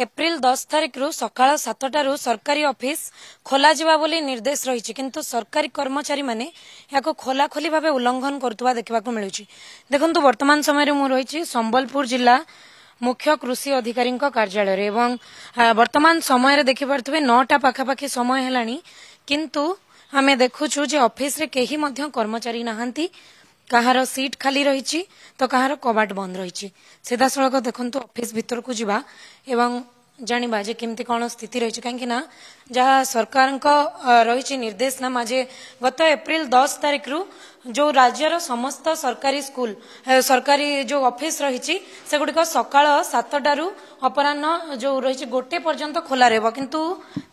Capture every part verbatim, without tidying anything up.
April दस तारिख रु सकाळ सात रु सरकारी ऑफिस खोला जिवा बोली निर्देश रही किंतु सरकारी कर्मचारी माने याको खोला खोली भाव उल्लंघन करुवा देखा मिलूँ। देखु वर्तमान समय में रही संबलपुर जिला मुख्य कृषि अधिकारी कार्यालय वर्तमान समय देखि पारे नौटा पाखापाखि समय है किंतु आम देखुचु ऑफिस रे केही मध्य कर्मचारी नहांती कहार सीट खाली रही तो कहार कबाट बंद रही। सीधा सड़क देखु ऑफिस भीतर को जीवा एवं जानिबा जे केमती कौन स्थिति रही कहीं जहाँ सरकार रही निर्देशनामा जे गत एप्रिल दस तारिख रु जो राज्यर समस्त सरकारी स्कूल सरकारी जो ऑफिस रही सेगुड़िक सकाळ सातटा रु अपराह्न जो रही गोटे पर्यंत खोला रहबो। किंतु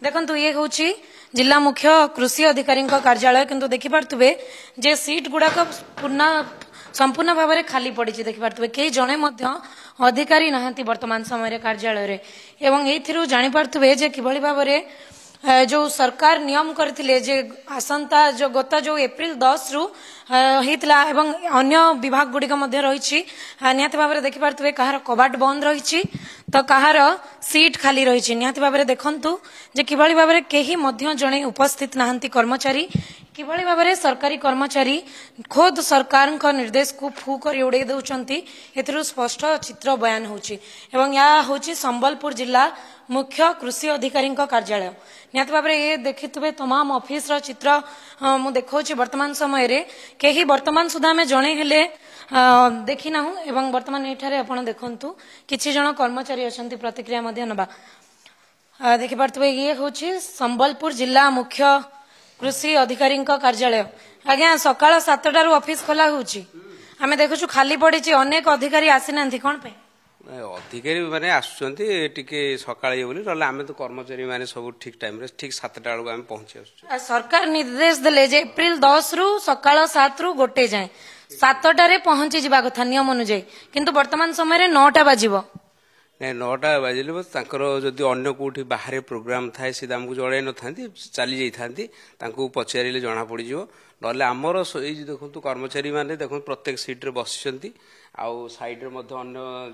देखंतु ये होची जिला मुख्य कृषि अधिकारी कार्यालय किंतु देखि पारथुबे जे सीट गुड़ाक पूर्ण संपूर्ण भाव में खाली पड़ी देखि पारथुबे केही जणे मध्य अधिकारी नाहंती वर्तमान समय कार्यालय रे एवं एथिरु जानि पारथुबे जे किबळी भाव रे जो सरकार नियम करथिले जे आसंता जो गत जो एप्रिल दस रु हेतला एवं अन्य विभाग गुड़िक मध्य रही निहाती भाव में देखि पारथुबे कहार कबाट बंद रही तो कहार सीट खाली रही। निहाती भाव में देखंतु जे किबळी भाव में केही मध्य जणे उपस्थित नाहंती कर्मचारी किभली भाव में सरकारी कर्मचारी खुद सरकार निर्देश को फू कर उड़े दौरान स्पष्ट चित्र बयान एवं या होची संबलपुर जिला मुख्य कृषि अधिकारी कार्यालय। निहत भाव ये देखि तमाम ऑफिस चित्र देखा वर्तमान समय रे कहीं वर्तमान सुधा में जड़े हेले देखी ना एवं वर्तमान ये आप देखु किसी जन कर्मचारी अच्छा प्रतिक्रिया देखि पारे ये हूँ संबलपुर जिला मुख्य कृषि अधिकारी कार्यालय। आज्ञा सकाळ सातटा रु ऑफिस खोला होची आमे देखुछु खाली पड़ी अनेक अधिकारी आसी नांथि कोन पे अधिकारी माने आसुचंती टिके सकाळी बोली रला आमे तो कर्मचारी माने सब ठीक टाइम रे ठीक सातटा रु आमे पहुंची आसु। सरकार निर्देश देले जे एप्रिल दस रु सकाळ सात रु गोटे जाय सातटा रे पहुंची जिबा कथा नियम अनुसार किंतु वर्तमान समय रे नौटा बाजिबो नहीं नौटा बाजिले बस जदि अगर कौटी बाहर प्रोग्राम थाए सीधा आमको जड़े न था चली जाता पचारे जना पड़ ना आमर ये देखो कर्मचारी मैंने देखो प्रत्येक सीट्रे बस आउ सैड्रे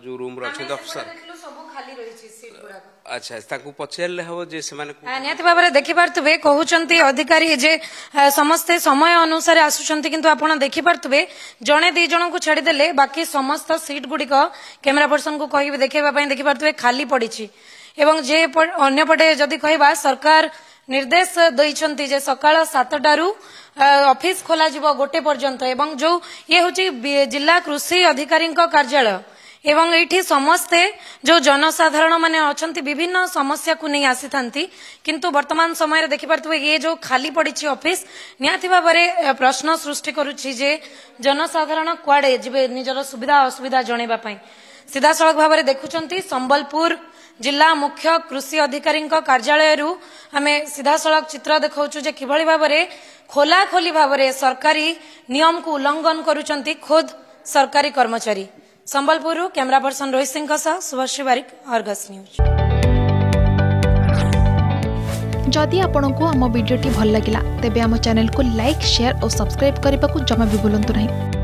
जो रूम रही अफिसर अच्छा पचारे हम निहत भाव में देखी पारे कहते अधिकारी जे समस्ते समय अनुसार आसुंट कि आप देखी पारे जड़े दीज को छाड़देले बाकी समस्त सीट गुड़िक कैमेरा पर्सन को कह देखा देखी पारे खाली पड़ी एवं जे अंपटे जदि कह सरकार निर्देश दैछंती जे सकाळ सातटा रु ऑफिस खोला जीव गोटे पर्यंत एवं जो ये हूँ जिला कृषि अधिकारी कार्यालय एवं ये समस्ते जो जनसाधारण माने अच्छा विभिन्न समस्या को नहीं आसी था किंतु वर्तमान समय रे देखि पारथुबे ये जो खाली पड़ी ऑफिस निहाती भाव में प्रश्न सृष्टि करुछि जे जनसाधारण कुआडे जिबे निजर सुविधा असुविधा जणैबा पई। सीधा सड़क भाव में देखुंट संबलपुर जिला मुख्य कृषि अधिकारी कार्यालय आम सीधा सड़क चित्र देखु जे किभली भाव में खोला खोली भाव में सरकारी नियम को उल्लंघन करुचंती खुद सरकारी कर्मचारी। संबलपुर कैमरा पर्सन रोहित सिंह के साथ सुभाषी बारिक, अर्गस न्यूज। जदि आपंक आम भिडी भल लगा तेब चैनल को लाइक शेयर और सब्सक्राइब करने को जमा भी बुलां नहीं।